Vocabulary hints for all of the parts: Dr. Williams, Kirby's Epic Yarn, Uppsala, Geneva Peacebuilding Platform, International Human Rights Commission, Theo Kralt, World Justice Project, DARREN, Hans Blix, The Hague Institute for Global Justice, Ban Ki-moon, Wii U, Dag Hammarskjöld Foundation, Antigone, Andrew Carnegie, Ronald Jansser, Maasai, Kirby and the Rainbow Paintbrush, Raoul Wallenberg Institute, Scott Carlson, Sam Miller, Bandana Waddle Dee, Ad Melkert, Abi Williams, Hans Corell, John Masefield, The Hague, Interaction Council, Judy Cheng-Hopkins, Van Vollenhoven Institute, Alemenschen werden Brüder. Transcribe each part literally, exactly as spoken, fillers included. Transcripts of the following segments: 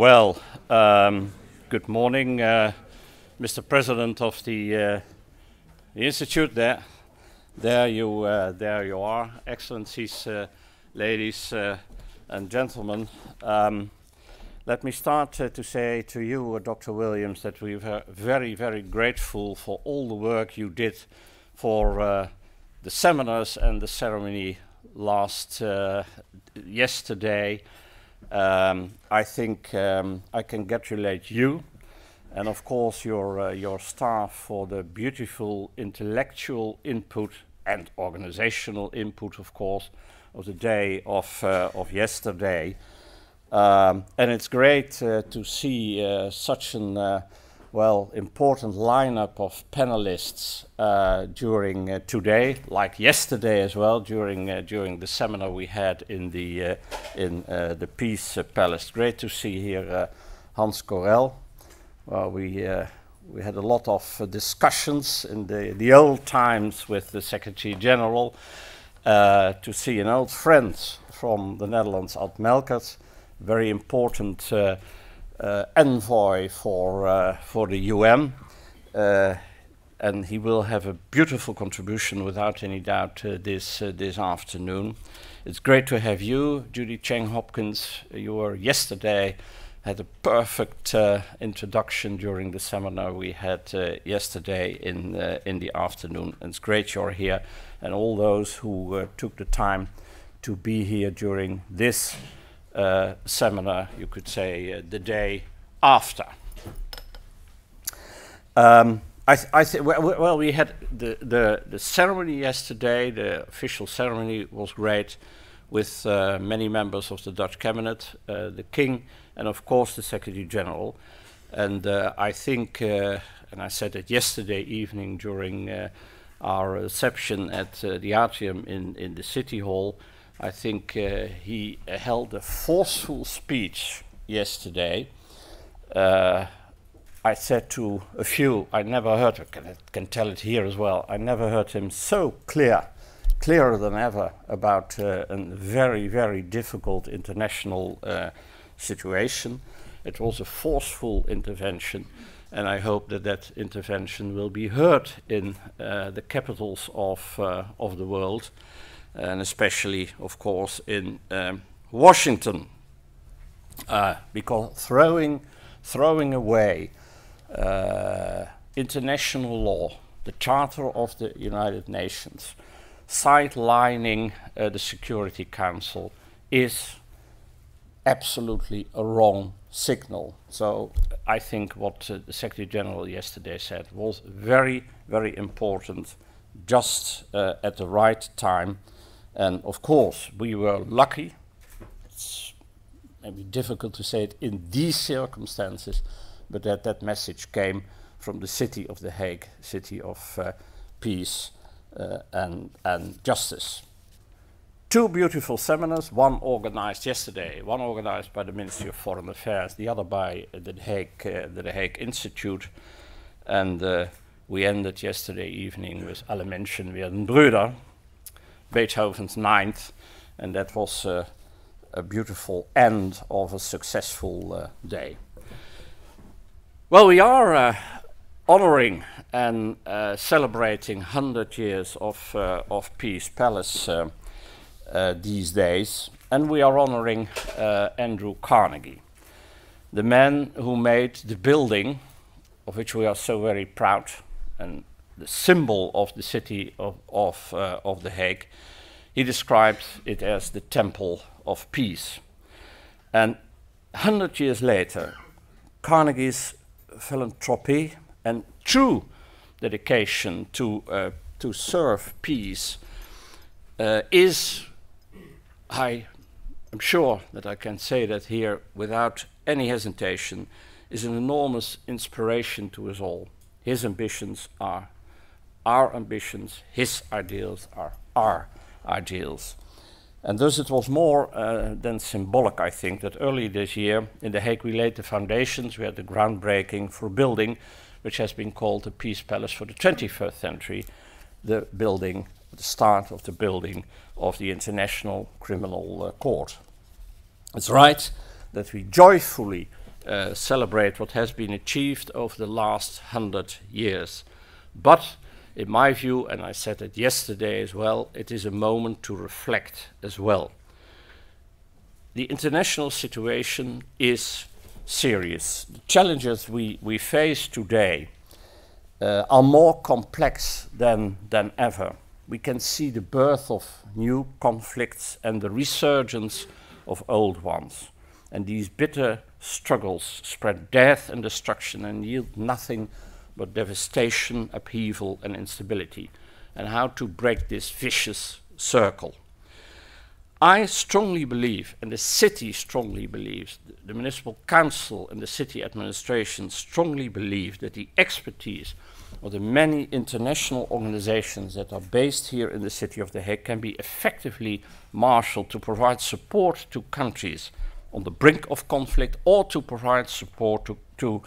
Well, um, good morning, uh, Mister President of the, uh, the Institute. There, there you, uh, there you are, Excellencies, uh, ladies uh, and gentlemen. Um, let me start uh, to say to you, uh, Doctor Williams, that we are very, very grateful for all the work you did for uh, the seminars and the ceremony last uh, yesterday. Um, I think um, I congratulate you and of course your, uh, your staff for the beautiful intellectual input and organizational input, of course, of the day of, uh, of yesterday. Um, and it's great uh, to see uh, such an uh, well, important lineup of panelists uh, during uh, today, like yesterday as well, during uh, during the seminar we had in the uh, in uh, the Peace uh, Palace. Great to see here uh, Hans Corell. Well, we uh, we had a lot of uh, discussions in the the old times with the Secretary General. Uh, to see an old friend from the Netherlands, Ad Melkert, very important. Uh, Uh, envoy for uh, for the U N, uh, and he will have a beautiful contribution without any doubt uh, this uh, this afternoon. It's great to have you, Judy Cheng-Hopkins. You were yesterday, had a perfect uh, introduction during the seminar we had uh, yesterday in uh, in the afternoon. And it's great you're here, and all those who uh, took the time to be here during this Uh, seminar, you could say, uh, the day after. Um, I th I th well, we had the, the, the ceremony yesterday, the official ceremony was great, with uh, many members of the Dutch cabinet, uh, the King, and of course the Secretary General. And uh, I think, uh, and I said it yesterday evening during uh, our reception at uh, the atrium in, in the City Hall, I think uh, he uh, held a forceful speech yesterday. Uh, I said to a few, I never heard, I can, can tell it here as well, I never heard him so clear, clearer than ever about uh, a very, very difficult international uh, situation. It was a forceful intervention, and I hope that that intervention will be heard in uh, the capitals of, uh, of the world. And especially, of course, in um, Washington, uh, because throwing, throwing away uh, international law, the Charter of the United Nations, sidelining uh, the Security Council is absolutely a wrong signal. So I think what uh, the Secretary General yesterday said was very, very important, just uh, at the right time. And of course, we were lucky. It's maybe difficult to say it in these circumstances, but that that message came from the city of The Hague, city of uh, peace uh, and, and justice. Two beautiful seminars, one organized yesterday, one organized by the Ministry of Foreign Affairs, the other by uh, the, Hague, uh, the Hague Institute. And uh, we ended yesterday evening with Alemenschen werden Brüder, Beethoven's ninth, and that was uh, a beautiful end of a successful uh, day. Well, we are uh, honoring and uh, celebrating one hundred years of, uh, of Peace Palace uh, uh, these days, and we are honoring uh, Andrew Carnegie, the man who made the building of which we are so very proud, and the symbol of the city of, of, uh, of The Hague. He described it as the Temple of Peace. And one hundred years later, Carnegie's philanthropy and true dedication to, uh, to serve peace uh, is, I am sure that I can say that here without any hesitation, is an enormous inspiration to us all. His ambitions are our ambitions, his ideals are our ideals. And thus it was more uh, than symbolic, I think, that early this year in The Hague we laid the foundations, we had the groundbreaking for a building which has been called the Peace Palace for the twenty-first century, the building, the start of the building of the International Criminal uh, Court. It's right that we joyfully uh, celebrate what has been achieved over the last hundred years. But in my view, and I said it yesterday as well, it is a moment to reflect as well. The international situation is serious. The challenges we, we face today uh, are more complex than, than ever. We can see the birth of new conflicts and the resurgence of old ones. And these bitter struggles spread death and destruction and yield nothing but devastation, upheaval and instability. And how to break this vicious circle. I strongly believe, and the city strongly believes, the municipal council and the city administration strongly believe that the expertise of the many international organizations that are based here in the city of The Hague can be effectively marshaled to provide support to countries on the brink of conflict or to provide support to, to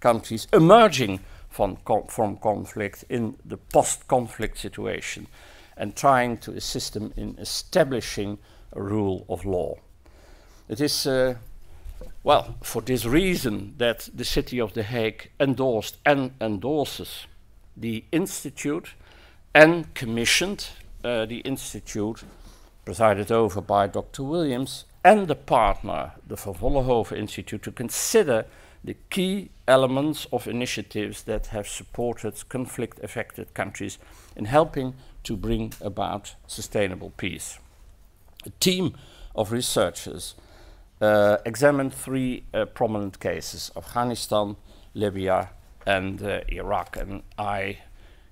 countries emerging from, from conflict in the post-conflict situation and trying to assist them in establishing a rule of law. It is uh, Well, for this reason that the city of The Hague endorsed and endorses the institute and commissioned uh, the institute presided over by Doctor Williams and the partner, the Van Vollenhoven Institute, to consider the key elements of initiatives that have supported conflict-affected countries in helping to bring about sustainable peace. A team of researchers Uh, examined three uh, prominent cases, Afghanistan, Libya and uh, Iraq. And I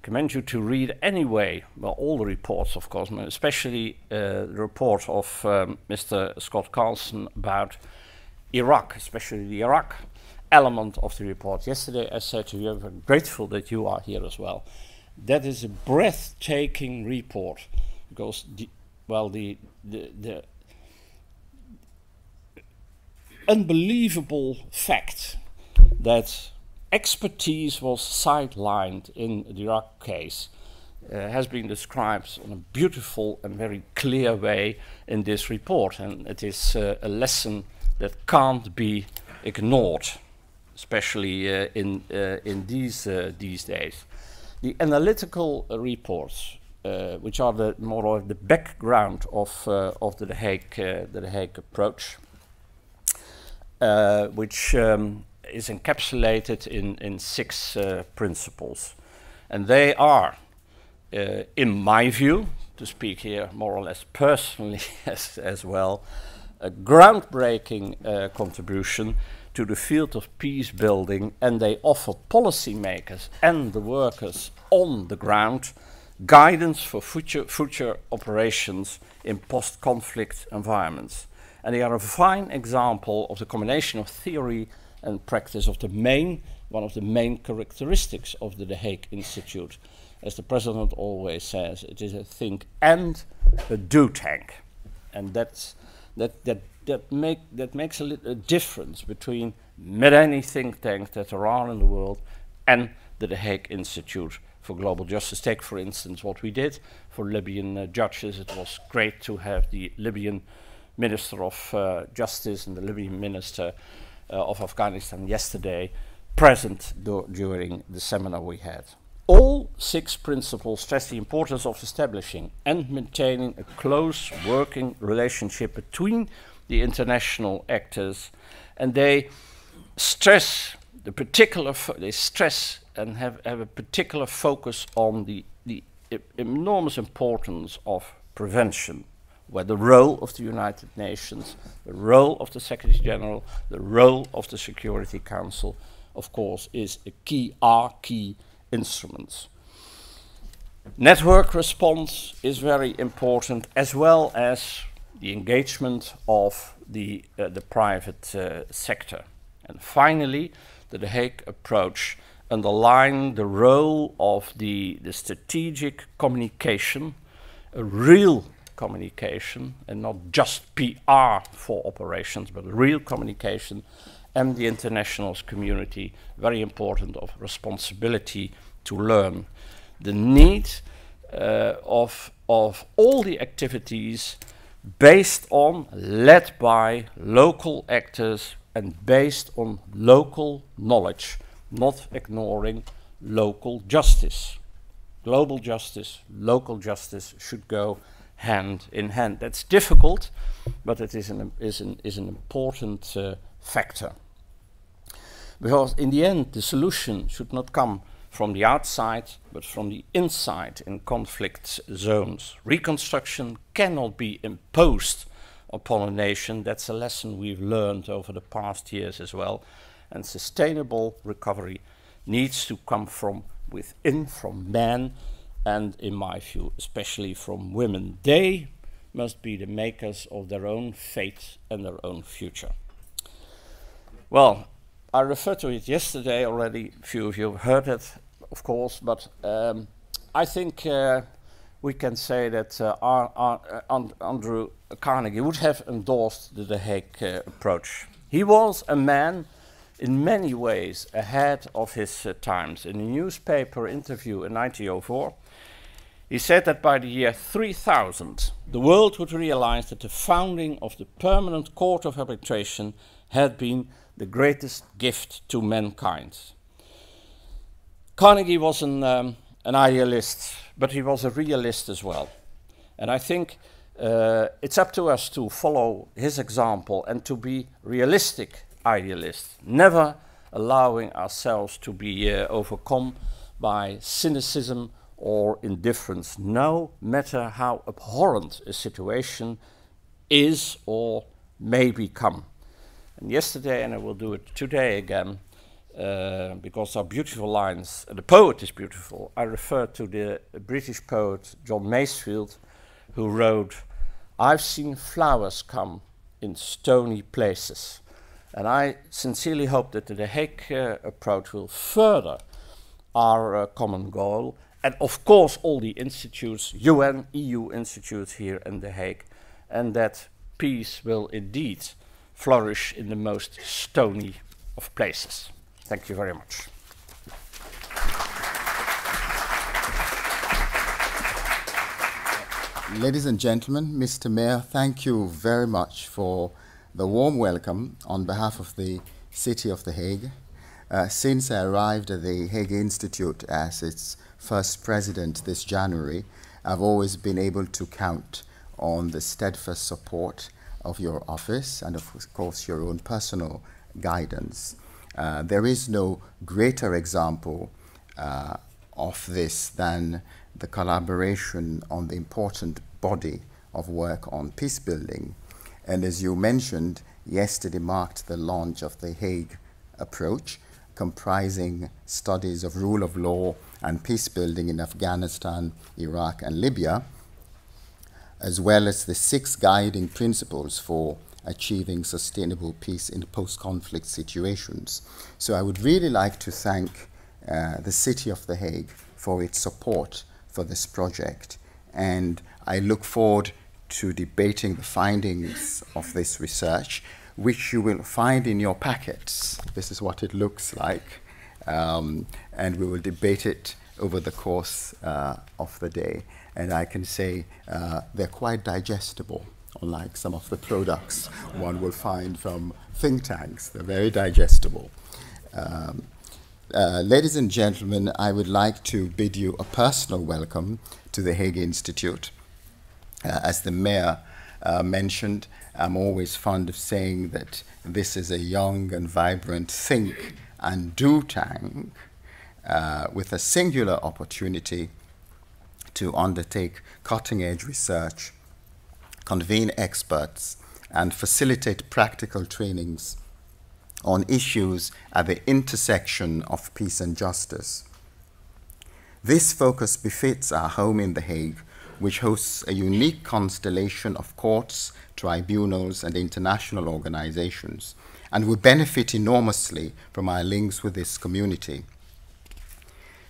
commend you to read anyway, well, all the reports of course, especially uh, the report of um, Mister Scott Carlson about Iraq, especially the Iraq element of the report. Yesterday I said to you, I'm grateful that you are here as well. That is a breathtaking report because, the, well, the, the, the unbelievable fact that expertise was sidelined in the Iraq case uh, has been described in a beautiful and very clear way in this report, and it is uh, a lesson that can't be ignored, especially uh, in uh, in these uh, these days. The analytical uh, reports, uh, which are the more or the background of uh, of the Hague uh, the Hague approach. Uh, which um, is encapsulated in, in six uh, principles. And they are, uh, in my view, to speak here more or less personally as, as well, a groundbreaking uh, contribution to the field of peace building, and they offer policymakers and the workers on the ground guidance for future, future operations in post-conflict environments. And they are a fine example of the combination of theory and practice of the main, one of the main characteristics of the The Hague Institute. As the president always says, it is a think and a do tank. And that's, that, that, that, make, that makes a, a difference between many think tanks that are around in the world and the The Hague Institute for Global Justice. Take, for instance, what we did for Libyan uh, judges. It was great to have the Libyan Minister of uh, Justice and the Libyan Minister uh, of Afghanistan yesterday present do during the seminar we had. All six principles stress the importance of establishing and maintaining a close working relationship between the international actors, and they stress the particular fo they stress and have, have a particular focus on the, the e enormous importance of prevention, where the role of the United Nations, the role of the Secretary General, the role of the Security Council, of course, is a key, are key instruments. Network response is very important, as well as the engagement of the, uh, the private uh, sector. And finally, the The Hague approach underlines the role of the, the strategic communication, a real communication and not just P R for operations, but real communication, and the international community, very important, of responsibility to learn. The need uh, of, of all the activities based on, led by local actors, and based on local knowledge, not ignoring local justice. Global justice, local justice should go hand in hand. That's difficult, but it is an, is an, is an important uh, factor. Because in the end, the solution should not come from the outside, but from the inside in conflict zones. Reconstruction cannot be imposed upon a nation. That's a lesson we've learned over the past years as well. And sustainable recovery needs to come from within, from men, and in my view, especially from women. They must be the makers of their own fate and their own future. Well, I referred to it yesterday already. A few of you have heard it, of course, but um, I think uh, we can say that uh, our, our, uh, Andrew Carnegie would have endorsed the The Hague uh, approach. He was a man in many ways ahead of his uh, times. In a newspaper interview in nineteen oh four, he said that by the year three thousand, the world would realize that the founding of the Permanent Court of Arbitration had been the greatest gift to mankind. Carnegie was an, um, an idealist, but he was a realist as well. And I think uh, it's up to us to follow his example and to be realistic idealists, never allowing ourselves to be uh, overcome by cynicism or indifference, no matter how abhorrent a situation is or may become. And yesterday, and I will do it today again, uh, because our beautiful lines, uh, the poet is beautiful. I refer to the British poet John Masefield, who wrote, "I've seen flowers come in stony places." And I sincerely hope that the Hague uh, approach will further our uh, common goal. And of course, all the institutes, U N, E U institutes here in The Hague, and that peace will indeed flourish in the most stony of places. Thank you very much. Ladies and gentlemen, Mister Mayor, thank you very much for the warm welcome on behalf of the City of The Hague. Uh, since I arrived at the Hague Institute as its first president this January, I've always been able to count on the steadfast support of your office and of course your own personal guidance. Uh, there is no greater example uh, of this than the collaboration on the important body of work on peace building. And as you mentioned, yesterday marked the launch of the Hague approach, comprising studies of rule of law and peace building in Afghanistan, Iraq, and Libya, as well as the six guiding principles for achieving sustainable peace in post-conflict situations. So I would really like to thank uh, the City of The Hague for its support for this project. And I look forward to debating the findings of this research, which you will find in your packets. This is what it looks like. Um, and we will debate it over the course uh, of the day. And I can say uh, they're quite digestible, unlike some of the products one will find from think tanks. They're very digestible. Um, uh, ladies and gentlemen, I would like to bid you a personal welcome to the Hague Institute. Uh, as the mayor uh, mentioned, I'm always fond of saying that this is a young and vibrant think and do tank uh, with a singular opportunity to undertake cutting-edge research, convene experts, and facilitate practical trainings on issues at the intersection of peace and justice. This focus befits our home in The Hague, which hosts a unique constellation of courts, tribunals, and international organizations, and would benefit enormously from our links with this community.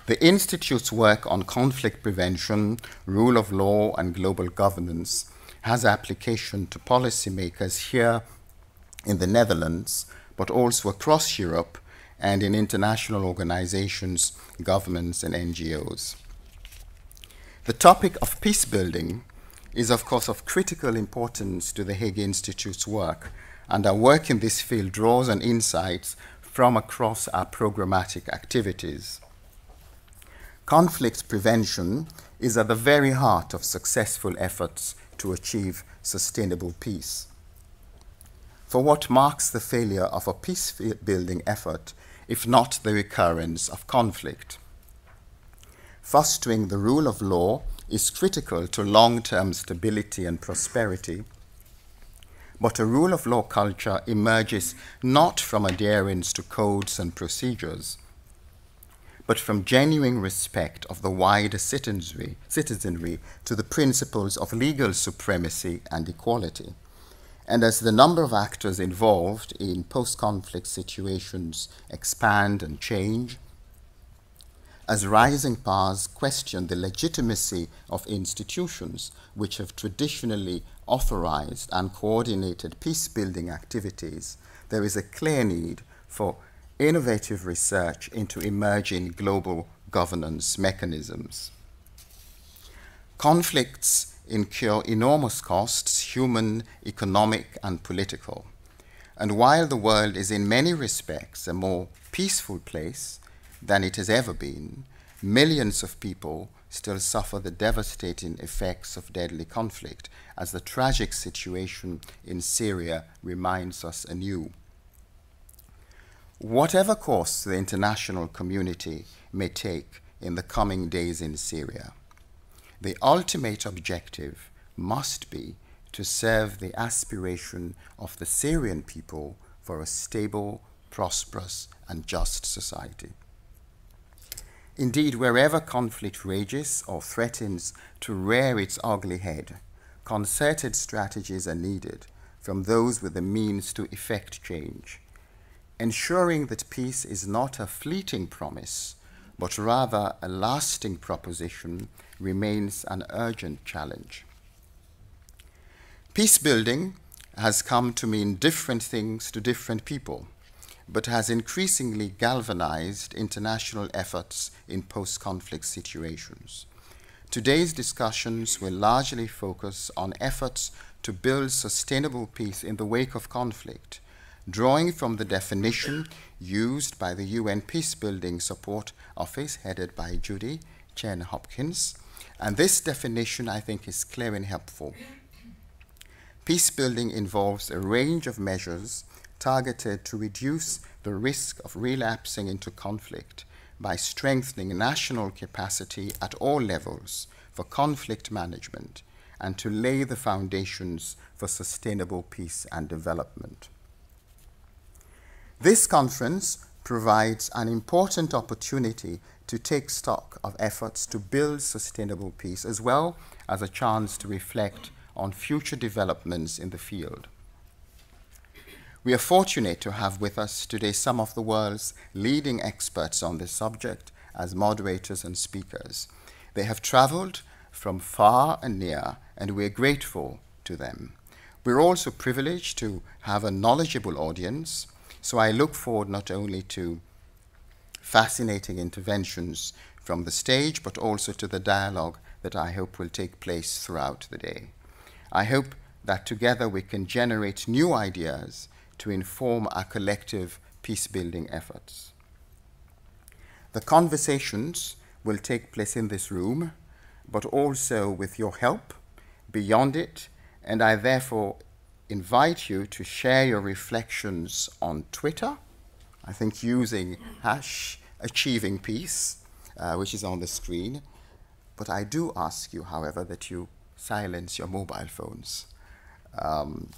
The Institute's work on conflict prevention, rule of law, and global governance has application to policymakers here in the Netherlands, but also across Europe and in international organizations, governments, and N G Os. The topic of peace building is, of course, of critical importance to the Hague Institute's work, and our work in this field draws on insights from across our programmatic activities. Conflict prevention is at the very heart of successful efforts to achieve sustainable peace. For what marks the failure of a peace-building effort, if not the recurrence of conflict? Fostering the rule of law is critical to long-term stability and prosperity, but a rule of law culture emerges not from adherence to codes and procedures, but from genuine respect of the wider citizenry, citizenry to the principles of legal supremacy and equality. And as the number of actors involved in post-conflict situations expand and change, as rising powers question the legitimacy of institutions which have traditionally authorized and coordinated peace-building activities, there is a clear need for innovative research into emerging global governance mechanisms. Conflicts incur enormous costs, human, economic, and political. And while the world is in many respects a more peaceful place than it has ever been, millions of people still suffer the devastating effects of deadly conflict, as the tragic situation in Syria reminds us anew. Whatever course the international community may take in the coming days in Syria, the ultimate objective must be to serve the aspiration of the Syrian people for a stable, prosperous, and just society. Indeed, wherever conflict rages or threatens to rear its ugly head, concerted strategies are needed from those with the means to effect change, ensuring that peace is not a fleeting promise, but rather a lasting proposition remains an urgent challenge. Peacebuilding has come to mean different things to different people, but has increasingly galvanized international efforts in post-conflict situations. Today's discussions will largely focus on efforts to build sustainable peace in the wake of conflict, drawing from the definition used by the U N Peacebuilding Support Office, headed by Judy Cheng-Hopkins. And this definition, I think, is clear and helpful. Peacebuilding involves a range of measures targeted to reduce the risk of relapsing into conflict by strengthening national capacity at all levels for conflict management and to lay the foundations for sustainable peace and development. This conference provides an important opportunity to take stock of efforts to build sustainable peace, as well as a chance to reflect on future developments in the field. We are fortunate to have with us today some of the world's leading experts on this subject as moderators and speakers. They have traveled from far and near, and we are grateful to them. We're also privileged to have a knowledgeable audience, so I look forward not only to fascinating interventions from the stage, but also to the dialogue that I hope will take place throughout the day. I hope that together we can generate new ideas to inform our collective peace-building efforts. The conversations will take place in this room, but also with your help beyond it, and I therefore invite you to share your reflections on Twitter, I think using hash achieving peace, uh, which is on the screen. But I do ask you, however, that you silence your mobile phones. Um,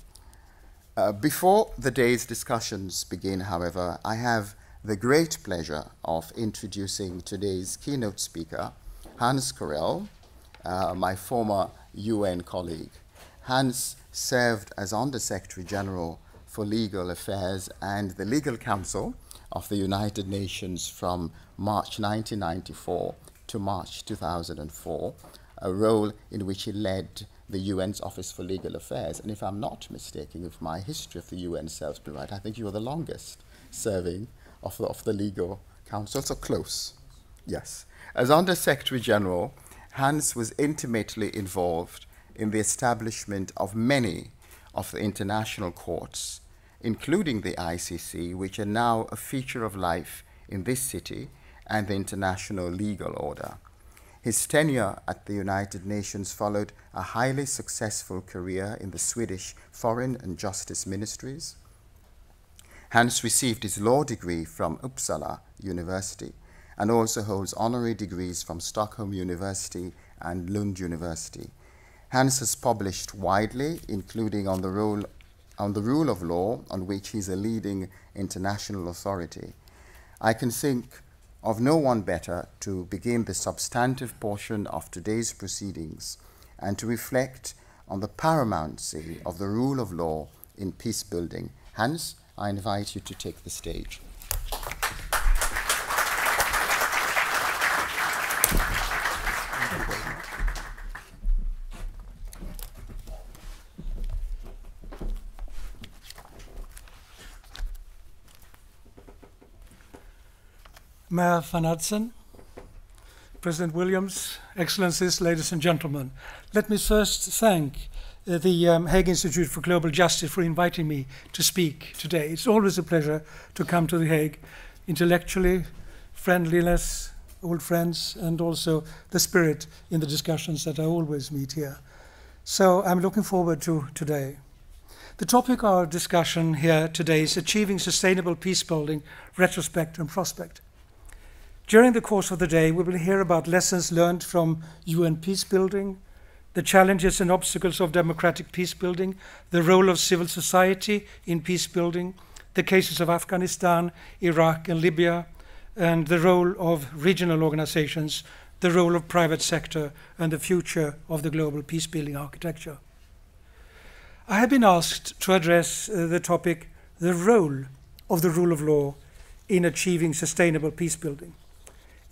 uh, before the day's discussions begin, however, I have the great pleasure of introducing today's keynote speaker, Hans Corell, uh, my former U N colleague. Hans served as Undersecretary General for Legal Affairs and the Legal Council of the United Nations from March nineteen ninety-four to March two thousand four, a role in which he led the U N's Office for Legal Affairs. And if I'm not mistaken, if my history of the U N serves me right, I think you are the longest serving of the, of the Legal Council, so close, yes. As Undersecretary General, Hans was intimately involved in the establishment of many of the international courts including the I C C, which are now a feature of life in this city and the international legal order. His tenure at the United Nations followed a highly successful career in the Swedish Foreign and Justice Ministries. Hans received his law degree from Uppsala University and also holds honorary degrees from Stockholm University and Lund University. Hans has published widely, including on the role on the rule of law, on which he's a leading international authority. I can think of no one better to begin the substantive portion of today's proceedings and to reflect on the paramountcy of the rule of law in peace building. Hans, I invite you to take the stage. Mayor van Aartsen, President Williams, Excellencies, ladies and gentlemen. Let me first thank uh, the um, Hague Institute for Global Justice for inviting me to speak today. It's always a pleasure to come to The Hague, intellectually, friendliness, old friends, and also the spirit in the discussions that I always meet here. So I'm looking forward to today. The topic of our discussion here today is achieving sustainable peacebuilding, retrospect and prospect. During the course of the day, we will hear about lessons learned from U N peacebuilding, the challenges and obstacles of democratic peacebuilding, the role of civil society in peacebuilding, the cases of Afghanistan, Iraq, and Libya, and the role of regional organizations, the role of private sector, and the future of the global peacebuilding architecture. I have been asked to address uh, the topic, the role of the rule of law in achieving sustainable peacebuilding.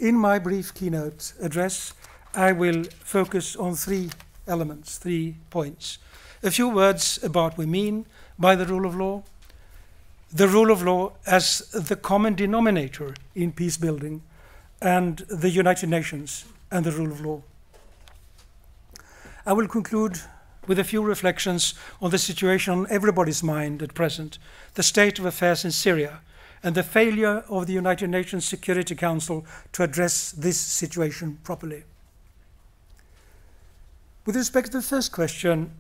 In my brief keynote address, I will focus on three elements, three points. A few words about what we mean by the rule of law, the rule of law as the common denominator in peace building, and the United Nations and the rule of law. I will conclude with a few reflections on the situation on everybody's mind at present, the state of affairs in Syria, and the failure of the United Nations Security Council to address this situation properly. With respect to the first question,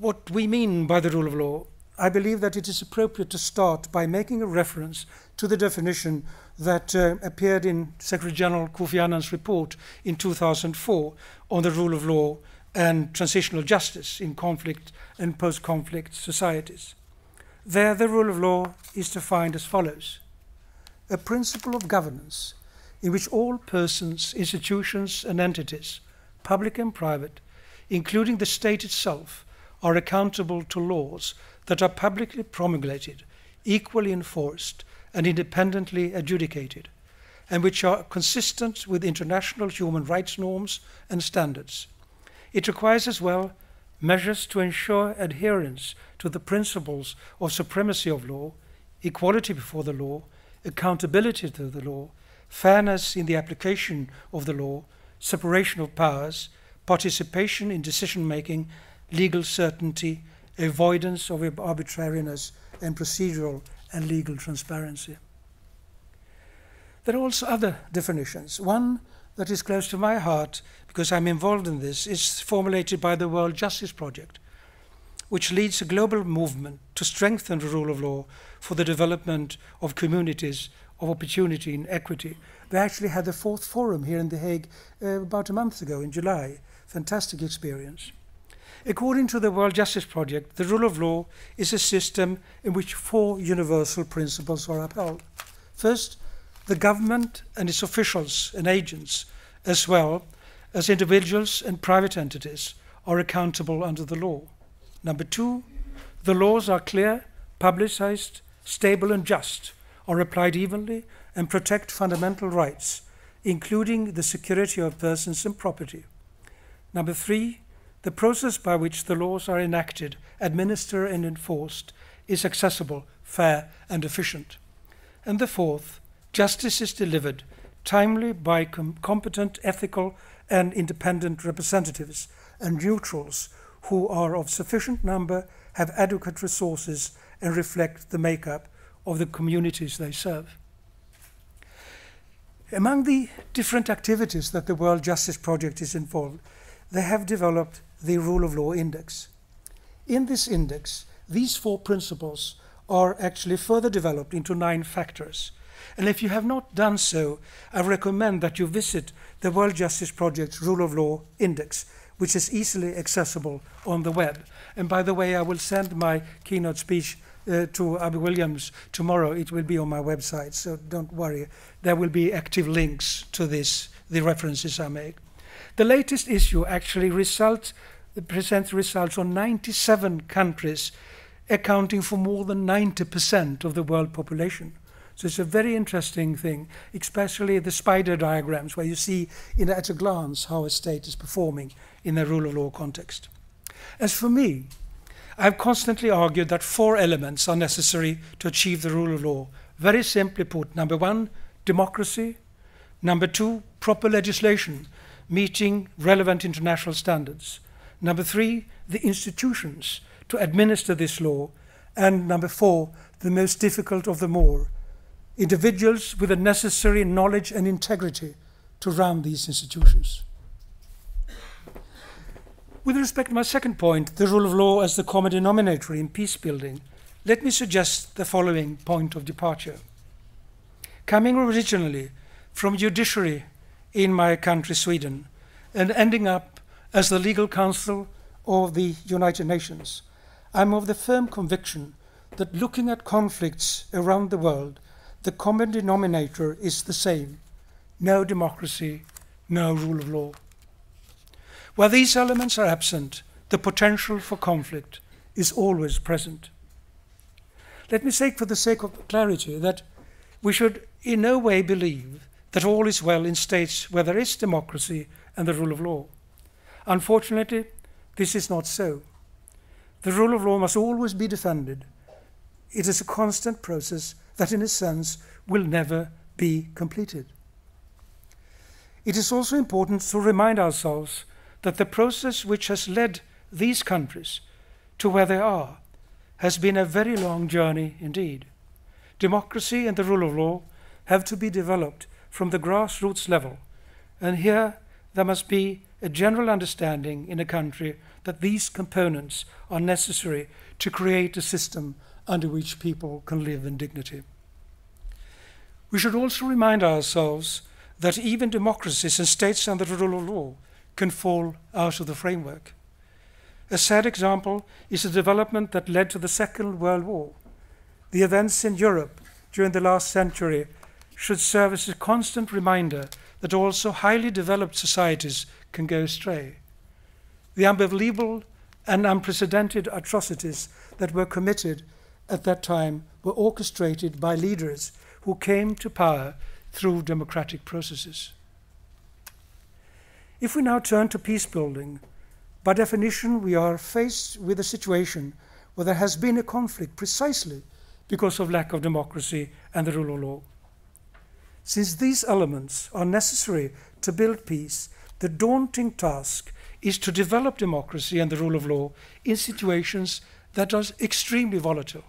what we mean by the rule of law, I believe that it is appropriate to start by making a reference to the definition that uh, appeared in Secretary General Kofi Annan's report in two thousand four on the rule of law and transitional justice in conflict and post-conflict societies. There, the rule of law is defined as follows: a principle of governance in which all persons, institutions, and entities, public and private, including the state itself, are accountable to laws that are publicly promulgated, equally enforced, and independently adjudicated, and which are consistent with international human rights norms and standards. It requires as well measures to ensure adherence to the principles of supremacy of law, equality before the law, accountability to the law, fairness in the application of the law, separation of powers, participation in decision-making, legal certainty, avoidance of arbitrariness, and procedural and legal transparency. There are also other definitions. One that is close to my heart, because I'm involved in this, is formulated by the World Justice Project, which leads a global movement to strengthen the rule of law for the development of communities of opportunity and equity. They actually had the fourth forum here in The Hague uh, about a month ago in July. Fantastic experience. According to the World Justice Project, the rule of law is a system in which four universal principles are upheld. First, the government and its officials and agents, as well as individuals and private entities, are accountable under the law. Number two, the laws are clear, publicized, stable and just, are applied evenly and protect fundamental rights, including the security of persons and property. Number three, the process by which the laws are enacted, administered and enforced is accessible, fair and efficient. And the fourth, justice is delivered timely by com competent, ethical and independent representatives and neutrals who are of sufficient number, have adequate resources and reflect the makeup of the communities they serve. Among the different activities that the World Justice Project is involved, they have developed the Rule of Law Index. In this index, these four principles are actually further developed into nine factors. And if you have not done so, I recommend that you visit the World Justice Project's Rule of Law Index, which is easily accessible on the web. And by the way, I will send my keynote speech Uh, to Abi Williams tomorrow. It will be on my website, so don't worry. There will be active links to this, the references I make. The latest issue actually result, presents results on ninety-seven countries, accounting for more than ninety percent of the world population. So it's a very interesting thing, especially the spider diagrams, where you see in, at a glance how a state is performing in a rule of law context. As for me, I've constantly argued that four elements are necessary to achieve the rule of law. Very simply put, number one, democracy. Number two, proper legislation, meeting relevant international standards. Number three, the institutions to administer this law. And number four, the most difficult of them all, individuals with the necessary knowledge and integrity to run these institutions. With respect to my second point, the rule of law as the common denominator in peace building, let me suggest the following point of departure. Coming originally from judiciary in my country, Sweden, and ending up as the legal counsel of the United Nations, I'm of the firm conviction that looking at conflicts around the world, the common denominator is the same: no democracy, no rule of law. Where these elements are absent, the potential for conflict is always present. Let me say, for the sake of clarity, that we should in no way believe that all is well in states where there is democracy and the rule of law. Unfortunately, this is not so. The rule of law must always be defended. It is a constant process that, in a sense, will never be completed. It is also important to remind ourselves that the process which has led these countries to where they are has been a very long journey indeed. Democracy and the rule of law have to be developed from the grassroots level, and here there must be a general understanding in a country that these components are necessary to create a system under which people can live in dignity. We should also remind ourselves that even democracies and states under the rule of law can fall out of the framework. A sad example is the development that led to the Second World War. The events in Europe during the last century should serve as a constant reminder that also highly developed societies can go astray. The unbelievable and unprecedented atrocities that were committed at that time were orchestrated by leaders who came to power through democratic processes. If we now turn to peace building, by definition, we are faced with a situation where there has been a conflict precisely because of lack of democracy and the rule of law. Since these elements are necessary to build peace, the daunting task is to develop democracy and the rule of law in situations that are extremely volatile.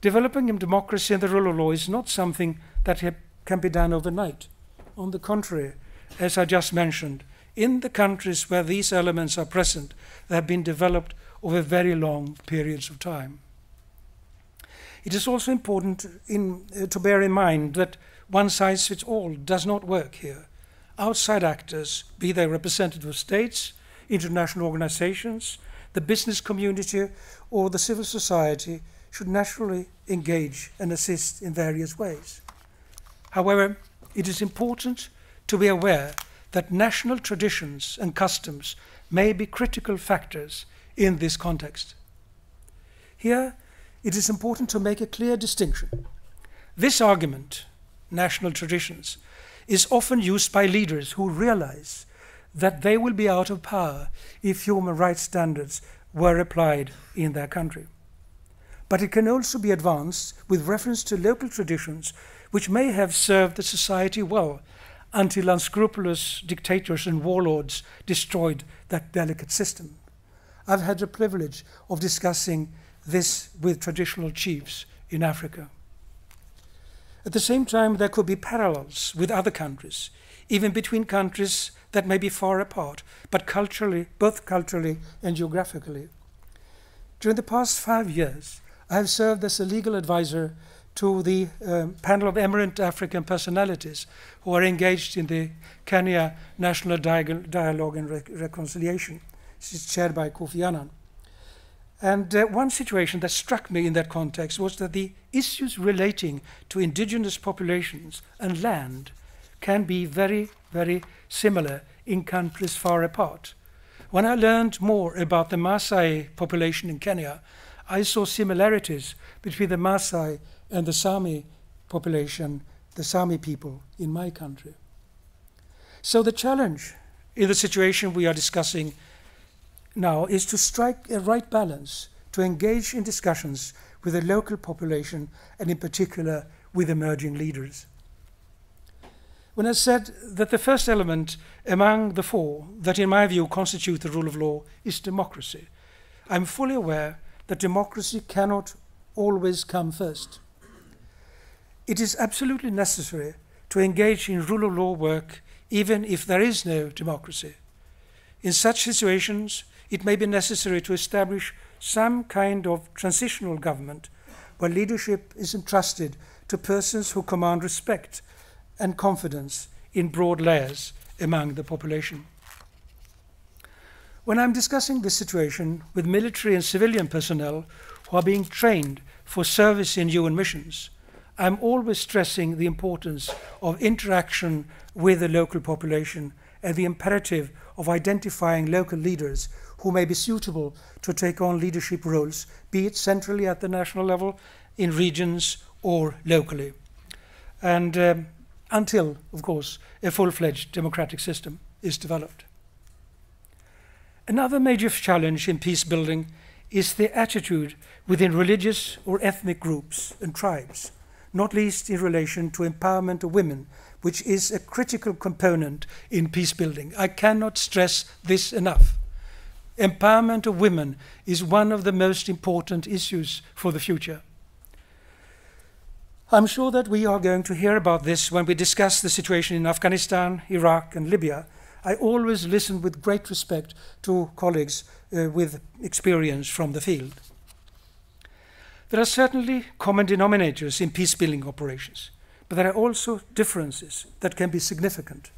Developing democracy and the rule of law is not something that can be done overnight. On the contrary, as I just mentioned, in the countries where these elements are present, they have been developed over very long periods of time. It is also important in, uh, to bear in mind that one size fits all does not work here. Outside actors, be they representative of states, international organizations, the business community, or the civil society, should naturally engage and assist in various ways. However, it is important to be aware that national traditions and customs may be critical factors in this context. Here, it is important to make a clear distinction. This argument, national traditions, is often used by leaders who realize that they will be out of power if human rights standards were applied in their country. But it can also be advanced with reference to local traditions which may have served the society well until unscrupulous dictators and warlords destroyed that delicate system. I've had the privilege of discussing this with traditional chiefs in Africa. At the same time, there could be parallels with other countries, even between countries that may be far apart, but culturally, both culturally and geographically. During the past five years, I have served as a legal advisor to the um, panel of eminent African personalities who are engaged in the Kenya National Dialogue and Re Reconciliation. This is chaired by Kofi Annan. And uh, one situation that struck me in that context was that the issues relating to indigenous populations and land can be very, very similar in countries far apart. When I learned more about the Maasai population in Kenya, I saw similarities between the Maasai and the Sami population, the Sami people in my country. So the challenge in the situation we are discussing now is to strike a right balance, to engage in discussions with the local population and in particular with emerging leaders. When I said that the first element among the four that in my view constitute the rule of law is democracy, I'm fully aware that democracy cannot always come first. It is absolutely necessary to engage in rule of law work even if there is no democracy. In such situations, it may be necessary to establish some kind of transitional government where leadership is entrusted to persons who command respect and confidence in broad layers among the population. When I'm discussing this situation with military and civilian personnel who are being trained for service in U N missions, I'm always stressing the importance of interaction with the local population and the imperative of identifying local leaders who may be suitable to take on leadership roles, be it centrally at the national level, in regions, or locally, and um, until, of course, a full-fledged democratic system is developed. Another major challenge in peace building is the attitude within religious or ethnic groups and tribes, not least in relation to empowerment of women, which is a critical component in peace building. I cannot stress this enough. Empowerment of women is one of the most important issues for the future. I'm sure that we are going to hear about this when we discuss the situation in Afghanistan, Iraq, and Libya. I always listen with great respect to colleagues uh, with experience from the field. There are certainly common denominators in peace-building operations, but there are also differences that can be significant.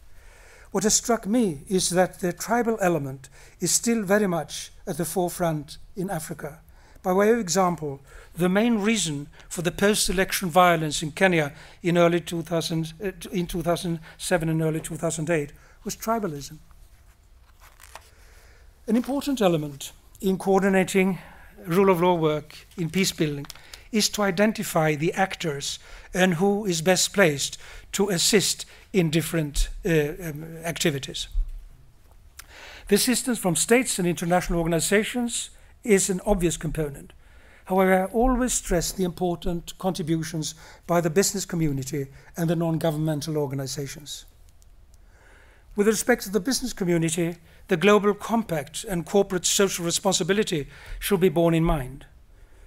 What has struck me is that the tribal element is still very much at the forefront in Africa. By way of example, the main reason for the post-election violence in Kenya in early two thousand, uh, in two thousand seven and early two thousand eight was tribalism. An important element in coordinating rule of law work in peace building is to identify the actors and who is best placed to assist in different uh, um, activities. The assistance from states and international organizations is an obvious component. However, I always stress the important contributions by the business community and the non-governmental organizations. With respect to the business community, the Global Compact and corporate social responsibility should be borne in mind.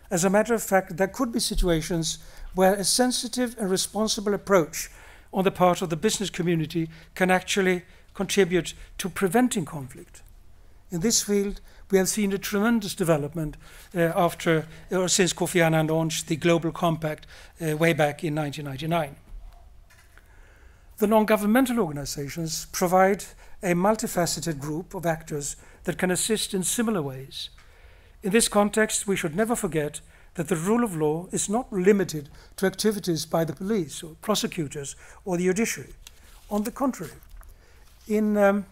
As a matter of fact, there could be situations where a sensitive and responsible approach on the part of the business community can actually contribute to preventing conflict. In this field, we have seen a tremendous development uh, after or since Kofi Annan launched the Global Compact uh, way back in nineteen ninety-nine. The non-governmental organizations provide a multifaceted group of actors that can assist in similar ways. In this context, we should never forget that the rule of law is not limited to activities by the police or prosecutors or the judiciary. On the contrary, in um,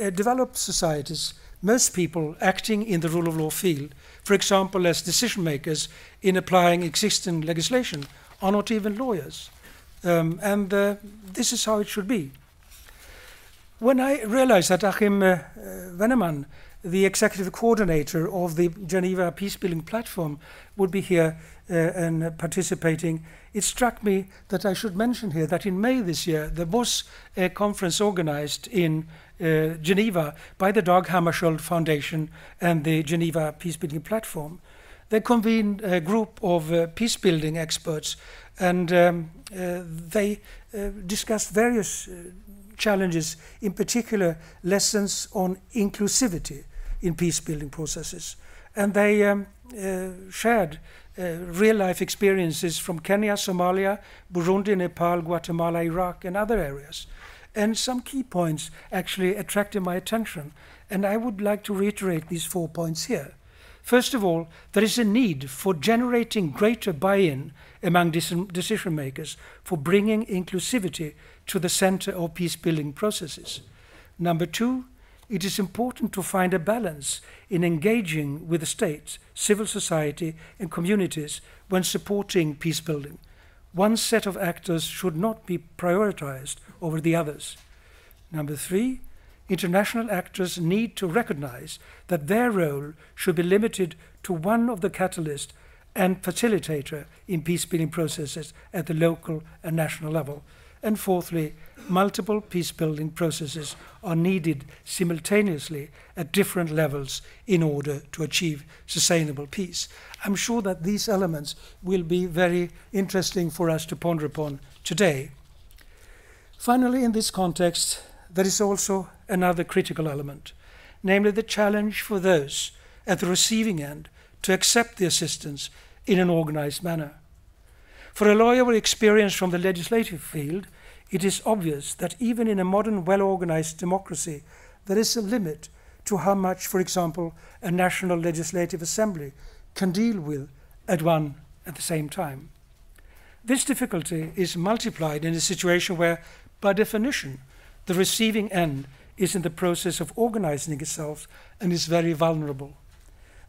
uh, developed societies, most people acting in the rule of law field, for example, as decision makers in applying existing legislation, are not even lawyers. Um, and uh, this is how it should be. When I realized that Achim uh, Veneman, the executive coordinator of the Geneva Peacebuilding Platform, would be here uh, and uh, participating, it struck me that I should mention here that in May this year, there was a conference organized in uh, Geneva by the Dag Hammarskjöld Foundation and the Geneva Peacebuilding Platform. they convened a group of uh, peacebuilding experts, and um, uh, they uh, discussed various uh, challenges, in particular lessons on inclusivity in peacebuilding processes. And they um, uh, shared uh, real-life experiences from Kenya, Somalia, Burundi, Nepal, Guatemala, Iraq, and other areas. And some key points actually attracted my attention, and I would like to reiterate these four points here. First of all, there is a need for generating greater buy-in among decision makers for bringing inclusivity to the center of peace-building processes. Number two, it is important to find a balance in engaging with the states, civil society, and communities when supporting peace-building. One set of actors should not be prioritized over the others. Number three, international actors need to recognize that their role should be limited to one of the catalysts and facilitator in peace-building processes at the local and national level. And fourthly, multiple peace-building processes are needed simultaneously at different levels in order to achieve sustainable peace. I'm sure that these elements will be very interesting for us to ponder upon today. Finally, in this context, there is also another critical element, namely the challenge for those at the receiving end to accept the assistance in an organized manner. For a lawyer with experience from the legislative field, it is obvious that even in a modern, well-organized democracy, there is a limit to how much, for example, a national legislative assembly can deal with at one at the same time. This difficulty is multiplied in a situation where, by definition, the receiving end is in the process of organizing itself and is very vulnerable.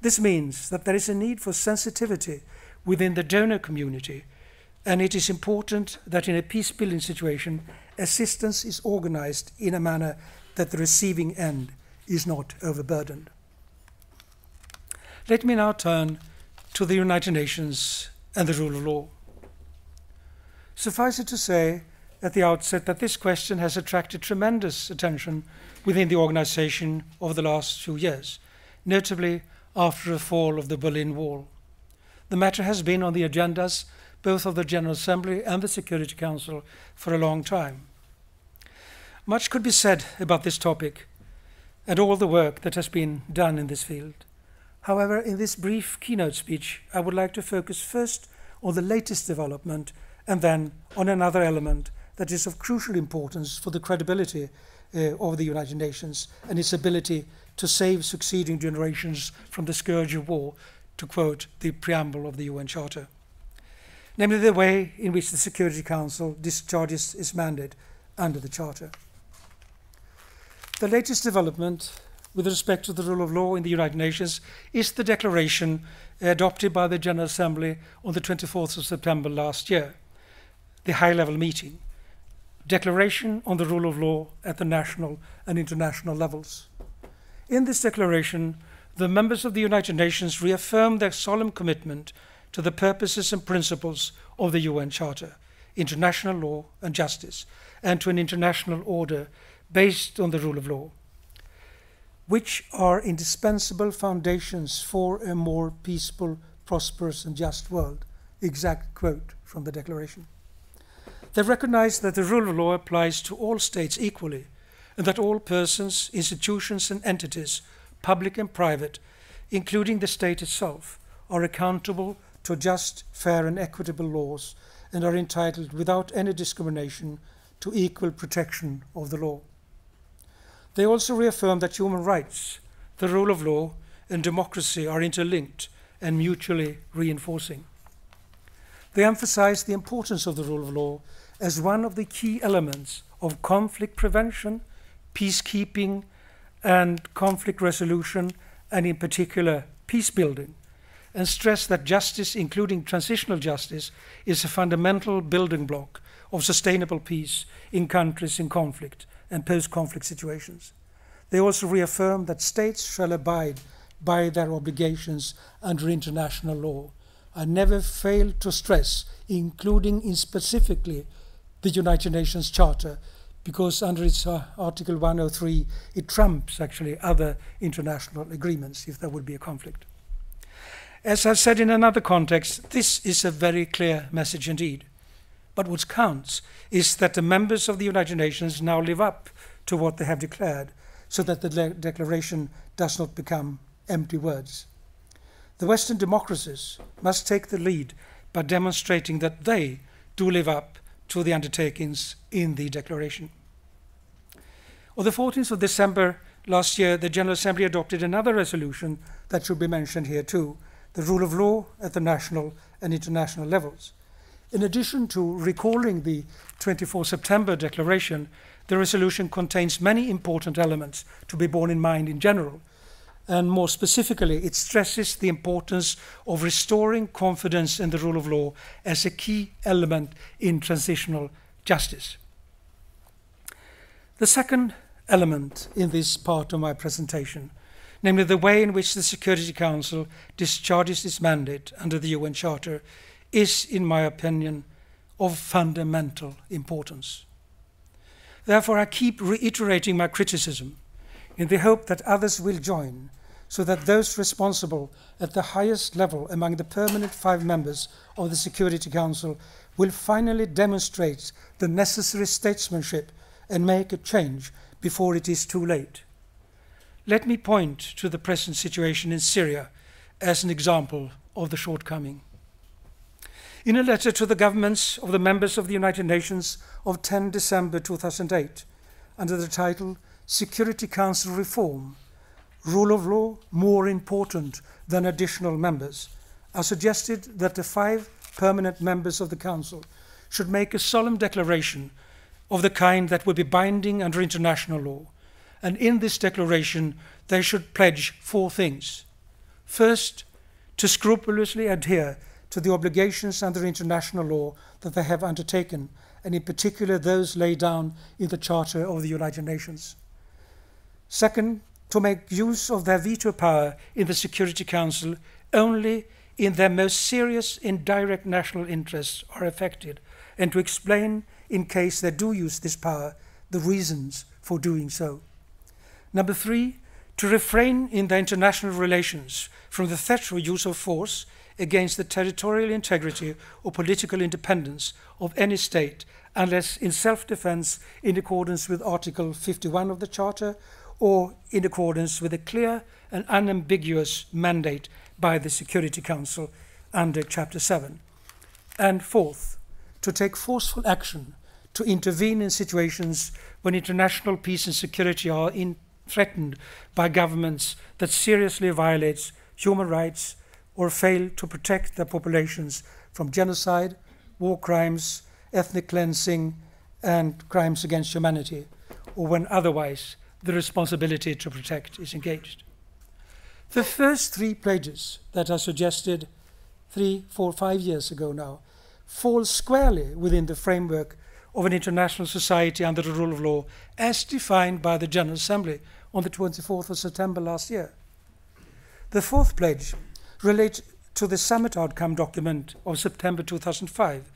This means that there is a need for sensitivity within the donor community, and it is important that in a peace-building situation, assistance is organized in a manner that the receiving end is not overburdened. Let me now turn to the United Nations and the rule of law. Suffice it to say at the outset that this question has attracted tremendous attention within the organization over the last few years, notably after the fall of the Berlin Wall. The matter has been on the agendas both of the General Assembly and the Security Council for a long time. Much could be said about this topic and all the work that has been done in this field. However, in this brief keynote speech, I would like to focus first on the latest development and then on another element that is of crucial importance for the credibility uh, of the United Nations and its ability to save succeeding generations from the scourge of war, to quote the preamble of the U N Charter. Namely, the way in which the Security Council discharges its mandate under the Charter. The latest development with respect to the rule of law in the United Nations is the declaration adopted by the General Assembly on the twenty-fourth of September last year, the high-level meeting, Declaration on the Rule of Law at the National and International Levels. In this declaration, the members of the United Nations reaffirm their solemn commitment to the purposes and principles of the U N Charter, international law and justice, and to an international order based on the rule of law, which are indispensable foundations for a more peaceful, prosperous, and just world. Exact quote from the Declaration. They recognize that the rule of law applies to all states equally, and that all persons, institutions, and entities, public and private, including the state itself, are accountable to just, fair, and equitable laws, and are entitled without any discrimination to equal protection of the law. They also reaffirm that human rights, the rule of law, and democracy are interlinked and mutually reinforcing. They emphasize the importance of the rule of law as one of the key elements of conflict prevention, peacekeeping, and conflict resolution, and in particular, peace building, and stress that justice, including transitional justice, is a fundamental building block of sustainable peace in countries in conflict and post-conflict situations. They also reaffirm that states shall abide by their obligations under international law. I never fail to stress, including in specifically the United Nations Charter, because under its uh, Article one oh three, it trumps actually other international agreements if there would be a conflict. As I said in another context, this is a very clear message indeed. But what counts is that the members of the United Nations now live up to what they have declared, so that the declaration does not become empty words. The Western democracies must take the lead by demonstrating that they do live up to the undertakings in the declaration. On the fourteenth of December last year, the General Assembly adopted another resolution that should be mentioned here too, the rule of law at the national and international levels. In addition to recalling the twenty-fourth of September declaration, the resolution contains many important elements to be borne in mind in general. And more specifically, it stresses the importance of restoring confidence in the rule of law as a key element in transitional justice. The second element in this part of my presentation, namely the way in which the Security Council discharges its mandate under the U N Charter, is, in my opinion, of fundamental importance. Therefore, I keep reiterating my criticism in the hope that others will join, so that those responsible at the highest level among the permanent five members of the Security Council will finally demonstrate the necessary statesmanship and make a change before it is too late. Let me point to the present situation in Syria as an example of the shortcoming. In a letter to the governments of the members of the United Nations of the tenth of December two thousand eight, under the title Security Council Reform, Rule of Law More Important Than Additional Members, I suggested that the five permanent members of the Council should make a solemn declaration of the kind that would be binding under international law. And in this declaration, they should pledge four things. First, to scrupulously adhere to the obligations under international law that they have undertaken, and in particular those laid down in the Charter of the United Nations. Second, to make use of their veto power in the Security Council only in their most serious and direct national interests are affected, and to explain, in case they do use this power, the reasons for doing so. Number three, to refrain in their international relations from the threat or use of force against the territorial integrity or political independence of any state, unless in self-defense in accordance with Article fifty-one of the Charter, or in accordance with a clear and unambiguous mandate by the Security Council under Chapter seven. And fourth, to take forceful action to intervene in situations when international peace and security are in threatened by governments that seriously violates human rights or fail to protect their populations from genocide, war crimes, ethnic cleansing, and crimes against humanity, or when otherwise the responsibility to protect is engaged. The first three pledges that I suggested three, four, five years ago now fall squarely within the framework of an international society under the rule of law as defined by the General Assembly on the twenty-fourth of September last year. The fourth pledge relates to the summit outcome document of September two thousand five,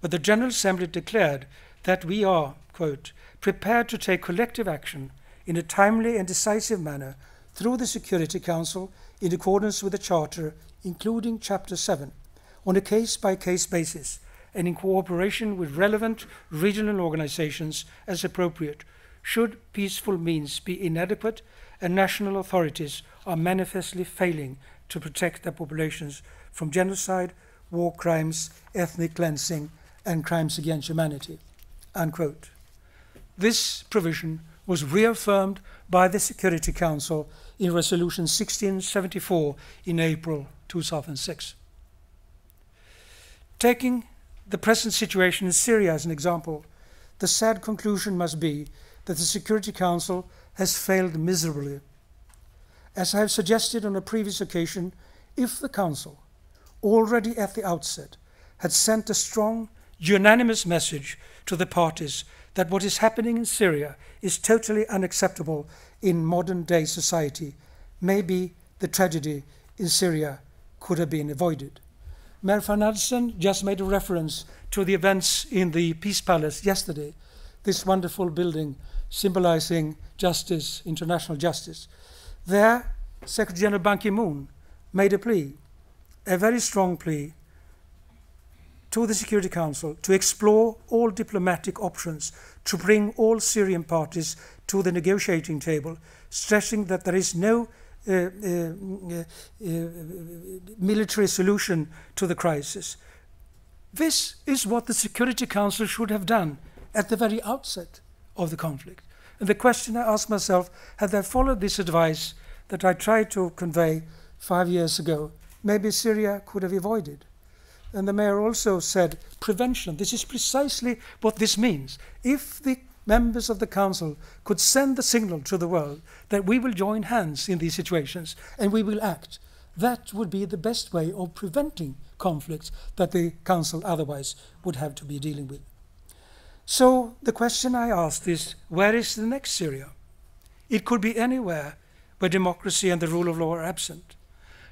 where the General Assembly declared that we are, quote, prepared to take collective action in a timely and decisive manner through the Security Council in accordance with the Charter, including Chapter seven, on a case-by-case basis and in cooperation with relevant regional organizations as appropriate, should peaceful means be inadequate and national authorities are manifestly failing to protect their populations from genocide, war crimes, ethnic cleansing, and crimes against humanity, unquote. This provision was reaffirmed by the Security Council in Resolution sixteen seventy-four in April two thousand six. Taking the present situation in Syria as an example, the sad conclusion must be that the Security Council has failed miserably. As I have suggested on a previous occasion, if the Council, already at the outset, had sent a strong, unanimous message to the parties that what is happening in Syria is totally unacceptable in modern-day society, maybe the tragedy in Syria could have been avoided. Mayor Van Aartsen just made a reference to the events in the Peace Palace yesterday, this wonderful building symbolizing justice, international justice. There, Secretary General Ban Ki-moon made a plea a very strong plea to the Security Council to explore all diplomatic options to bring all Syrian parties to the negotiating table, stressing that there is no uh, uh, uh, uh, military solution to the crisis. This is what the Security Council should have done at the very outset of the conflict. And the question I asked myself, had I followed this advice that I tried to convey five years ago, maybe Syria could have avoided. And the mayor also said, prevention. This is precisely what this means. If the members of the council could send the signal to the world that we will join hands in these situations and we will act, that would be the best way of preventing conflicts that the council otherwise would have to be dealing with. So the question I asked is, where is the next Syria? It could be anywhere where democracy and the rule of law are absent.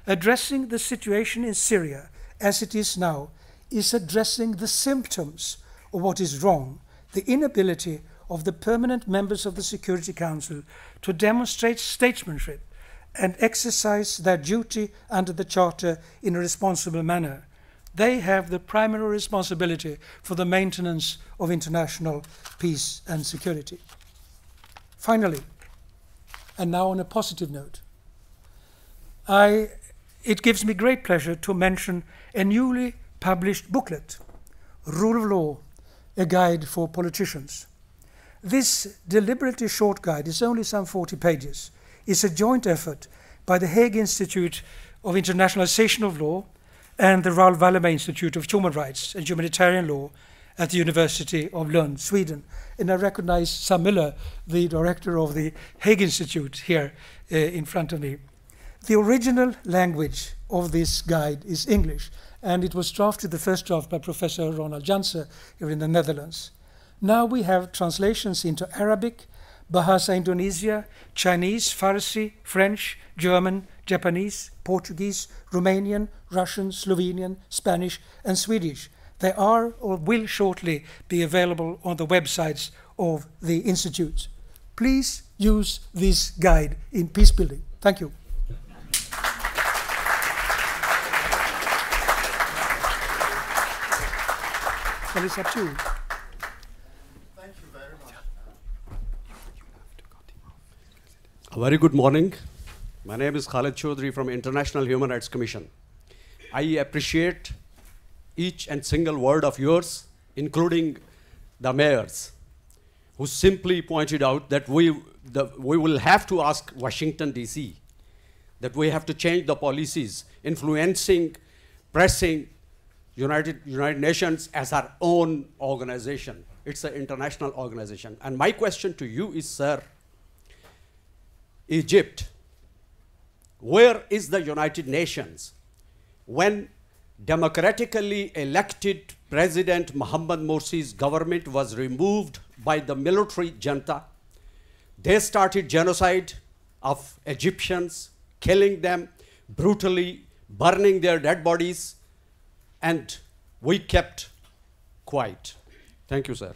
Addressing the situation in Syria as it is now is addressing the symptoms of what is wrong, the inability of the permanent members of the Security Council to demonstrate statesmanship and exercise their duty under the Charter in a responsible manner. They have the primary responsibility for the maintenance of international peace and security. Finally, and now on a positive note, I, it gives me great pleasure to mention a newly published booklet, Rule of Law, a Guide for Politicians. This deliberately short guide is only some forty pages. It's a joint effort by the Hague Institute of Internationalization of Law and the Raoul Wallenberg Institute of Human Rights and Humanitarian Law at the University of Lund, Sweden. And I recognize Sam Miller, the director of the Hague Institute, here uh, in front of me. The original language of this guide is English, and it was drafted, the first draft, by Professor Ronald Jansser here in the Netherlands. Now we have translations into Arabic, Bahasa Indonesia, Chinese, Farsi, French, German, Japanese, Portuguese, Romanian, Russian, Slovenian, Spanish, and Swedish. They are or will shortly be available on the websites of the institutes. Please use this guide in peace building. Thank you. Well, it's up to you. A very good morning. My name is Khaled Choudhri from International Human Rights Commission. I appreciate each and single word of yours, including the mayors, who simply pointed out that we, the, we will have to ask Washington, D C, that we have to change the policies influencing, pressing United, United Nations as our own organization. It's an international organization. And my question to you is, sir, Egypt, where is the United Nations when democratically elected President Mohamed Morsi's government was removed by the military junta? They started genocide of Egyptians, killing them brutally, burning their dead bodies, and we kept quiet. Thank you, sir.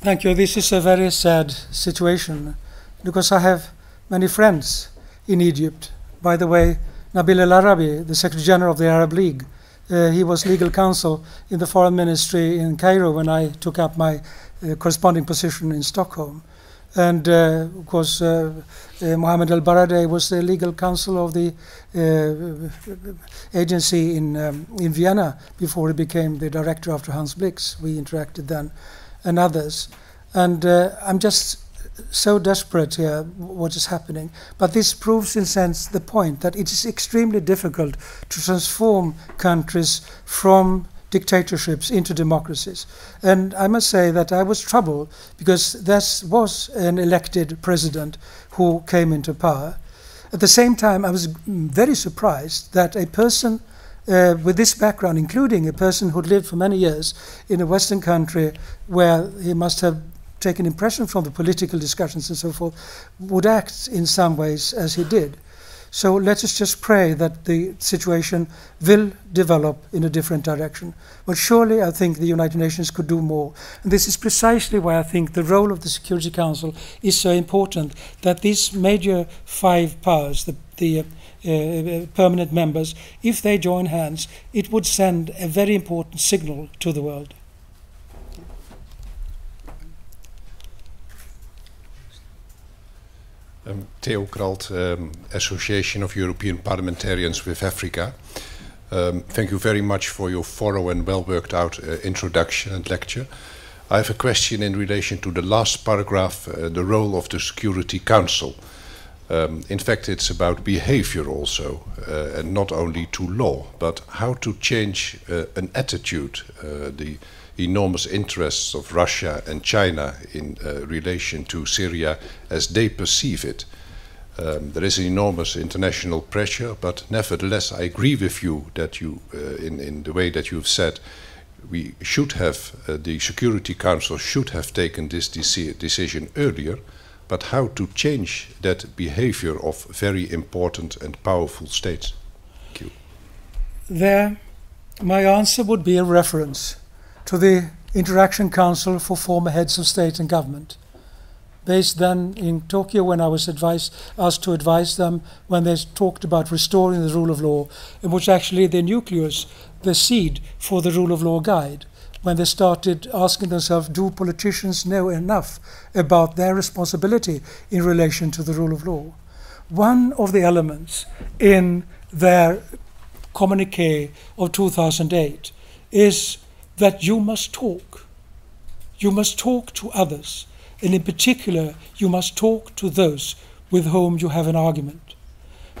Thank you. This is a very sad situation, because I have many friends in Egypt. By the way, Nabil El Arabi, the Secretary General of the Arab League, uh, he was legal counsel in the Foreign Ministry in Cairo when I took up my uh, corresponding position in Stockholm. And uh, of course, uh, uh, Mohamed ElBaradei was the legal counsel of the uh, agency in, um, in Vienna before he became the director after Hans Blix. We interacted then, and others. And uh, I'm just so desperate here, what is happening. But this proves, in a sense, the point that it is extremely difficult to transform countries from dictatorships into democracies. And I must say that I was troubled because this was an elected president who came into power. At the same time, I was very surprised that a person Uh, with this background, including a person who'd lived for many years in a Western country where he must have taken impression from the political discussions and so forth, would act in some ways as he did. So let us just pray that the situation will develop in a different direction. But surely I think the United Nations could do more. And this is precisely why I think the role of the Security Council is so important, that these major five powers, the, the uh, uh, permanent members, if they join hands, it would send a very important signal to the world. Um, Theo Kralt, um, Association of European Parliamentarians with Africa. Um, thank you very much for your thorough and well worked out uh, introduction and lecture. I have a question in relation to the last paragraph, uh, the role of the Security Council. Um, in fact, it's about behavior also, uh, and not only to law, but how to change uh, an attitude, uh, the enormous interests of Russia and China in uh, relation to Syria as they perceive it. Um, there is enormous international pressure, but nevertheless I agree with you that you, uh, in, in the way that you've said, we should have, uh, the Security Council should have taken this deci- decision earlier, but how to change that behavior of very important and powerful states? Thank you. There, my answer would be a reference to the Interaction Council for Former Heads of State and Government, based then in Tokyo when I was advised, asked to advise them when they talked about restoring the rule of law, in which actually the nucleus, the seed for the rule of law guide, when they started asking themselves, do politicians know enough about their responsibility in relation to the rule of law? One of the elements in their communique of two thousand eight is that you must talk. You must talk to others, and in particular, you must talk to those with whom you have an argument.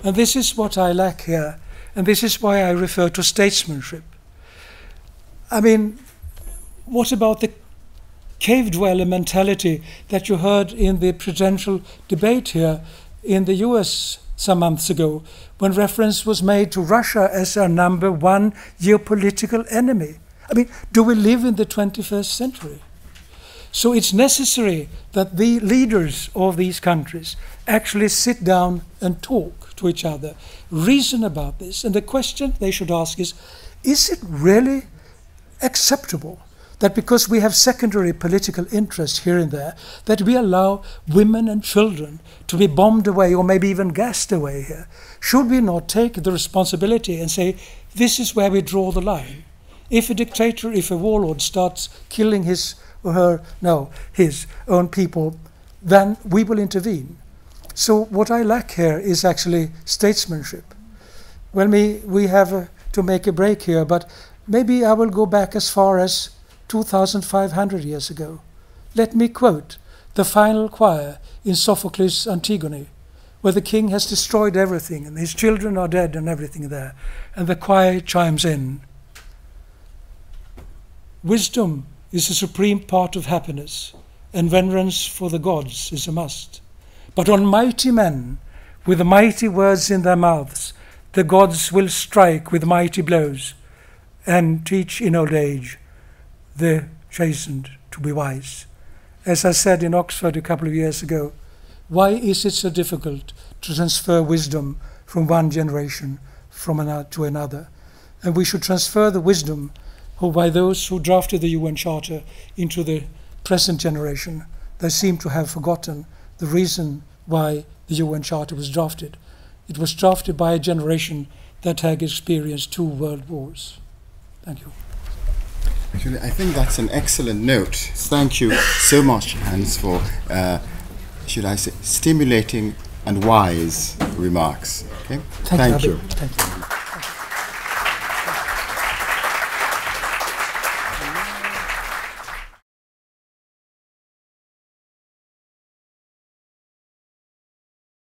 And this is what I lack here, and this is why I refer to statesmanship. I mean, what about the cave dweller mentality that you heard in the presidential debate here in the U S some months ago, when reference was made to Russia as our number one geopolitical enemy? I mean, do we live in the twenty-first century? So it's necessary that the leaders of these countries actually sit down and talk to each other, reason about this. And the question they should ask is, is it really acceptable that because we have secondary political interests here and there, that we allow women and children to be bombed away or maybe even gassed away here? Should we not take the responsibility and say, this is where we draw the line? If a dictator, if a warlord starts killing his or her, no, his own people, then we will intervene. So what I lack here is actually statesmanship. Well, me, we have uh, to make a break here, but maybe I will go back as far as two thousand five hundred years ago. Let me quote the final choir in Sophocles' Antigone, where the king has destroyed everything and his children are dead and everything there, and the choir chimes in. Wisdom is the supreme part of happiness, and reverence for the gods is a must. But on mighty men, with mighty words in their mouths, the gods will strike with mighty blows, and teach in old age the chastened to be wise. As I said in Oxford a couple of years ago, why is it so difficult to transfer wisdom from one generation from another to another? And we should transfer the wisdom by those who drafted the U N Charter into the present generation. They seem to have forgotten the reason why the U N Charter was drafted. It was drafted by a generation that had experienced two world wars. Thank you. Actually, I think that's an excellent note. Thank you so much, Hans, for, uh, should I say, stimulating and wise remarks. Okay? Thank, Thank you. you. Thank you.